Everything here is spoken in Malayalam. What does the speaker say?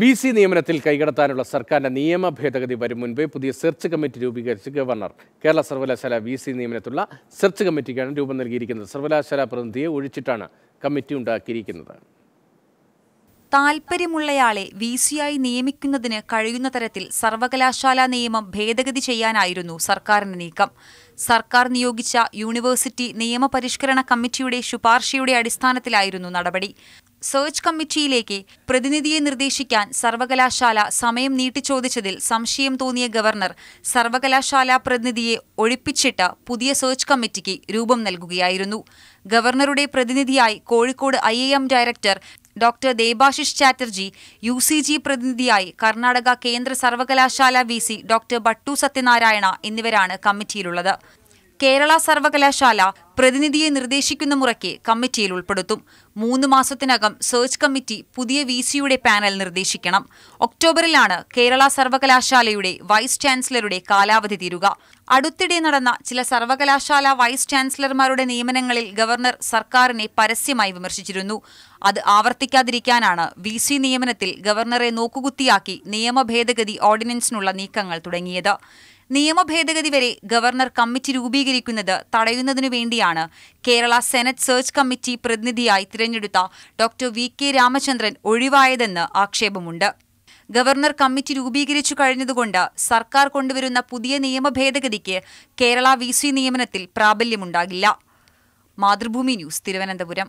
വിസി നിയമനത്തിൽ കൈകടത്താനുള്ള സർക്കാരിന്റെ നിയമ ഭേദഗതി വരും മുൻപേ പുതിയ സെർച്ച് കമ്മിറ്റി രൂപീകരിച്ച് ഗവർണർ കേരള സർവകലാശാല വിസി നിയമനത്തിലുള്ള സെർച്ച് കമ്മിറ്റിക്കാണ് രൂപം നൽകിയിരിക്കുന്നത്. സർവകലാശാല പ്രതിനിധിയെ ഒഴിച്ചിട്ടാണ് കമ്മിറ്റി ഉണ്ടാക്കിയിരിക്കുന്നത്. താൽപ്പര്യമുള്ളയാളെ വിസിയായി നിയമിക്കുന്നതിന് കഴിയുന്ന തരത്തിൽ സർവകലാശാല നിയമം ഭേദഗതി ചെയ്യാനായിരുന്നു സർക്കാരിന്റെ നീക്കം. സർക്കാർ നിയോഗിച്ച യൂണിവേഴ്സിറ്റി നിയമപരിഷ്കരണ കമ്മിറ്റിയുടെ ശുപാർശയുടെ അടിസ്ഥാനത്തിലായിരുന്നു നടപടി. സെർച്ച് കമ്മിറ്റിയിലേക്ക് പ്രതിനിധിയെ നിർദ്ദേശിക്കാൻ സർവകലാശാല സമയം നീട്ടിച്ചോദിച്ചതിൽ സംശയം തോന്നിയ ഗവർണർ സർവകലാശാല പ്രതിനിധിയെ ഒഴിപ്പിച്ചിട്ട് പുതിയ സെർച്ച് കമ്മിറ്റിക്ക് രൂപം നൽകുകയായിരുന്നു. ഗവർണറുടെ പ്രതിനിധിയായി Kozhikode IAM director doctor Debashish Chatterjee, UCG പ്രതിനിധിയായി കർണാടക കേന്ദ്ര സർവകലാശാല VC ഡോക്ടർ ബട്ടു സത്യനാരായണ എന്നിവരാണ് കമ്മിറ്റിയിലുള്ളത്. കേരള സർവകലാശാല പ്രതിനിധിയെ നിർദ്ദേശിക്കുന്ന മുറയ്ക്ക് കമ്മിറ്റിയിൽ ഉൾപ്പെടുത്തും. 3 മാസത്തിനകം സെർച്ച് കമ്മിറ്റി പുതിയ വിസിയുടെ പാനൽ നിർദ്ദേശിക്കണം. ഒക്ടോബറിലാണ് കേരള സർവകലാശാലയുടെ വൈസ് ചാൻസലറുടെ കാലാവധി തീരുക. അടുത്തിടെ നടന്ന ചില സർവകലാശാല വൈസ് ചാൻസലർമാരുടെ നിയമനങ്ങളിൽ ഗവർണർ സർക്കാരിനെ പരസ്യമായി വിമർശിച്ചിരുന്നു. അത് ആവർത്തിക്കാതിരിക്കാനാണ് VC നിയമനത്തിൽ ഗവർണറെ നോക്കുകുത്തിയാക്കി നിയമ ഭേദഗതി ഓർഡിനൻസിനുള്ള നീക്കങ്ങൾ തുടങ്ങിയത്. നിയമ ഭേദഗതി വരെ ഗവർണർ കമ്മിറ്റി രൂപീകരിക്കുന്നത് തടയുന്നതിനു വേണ്ടിയാണ് കേരള സെനറ്റ് സെർച്ച് കമ്മിറ്റി പ്രതിനിധിയായി തിരഞ്ഞെടുത്ത ഡോക്ടർ VK രാമചന്ദ്രൻ ഒഴിവായതെന്ന് ആക്ഷേപമുണ്ട്. ഗവർണർ കമ്മിറ്റി രൂപീകരിച്ചു കഴിഞ്ഞതുകൊണ്ട് സർക്കാർ കൊണ്ടുവരുന്ന പുതിയ നിയമ ഭേദഗതിക്ക് കേരള VC നിയമനത്തിൽ പ്രാബല്യമുണ്ടാകില്ല. മാതൃഭൂമി ന്യൂസ്, തിരുവനന്തപുരം.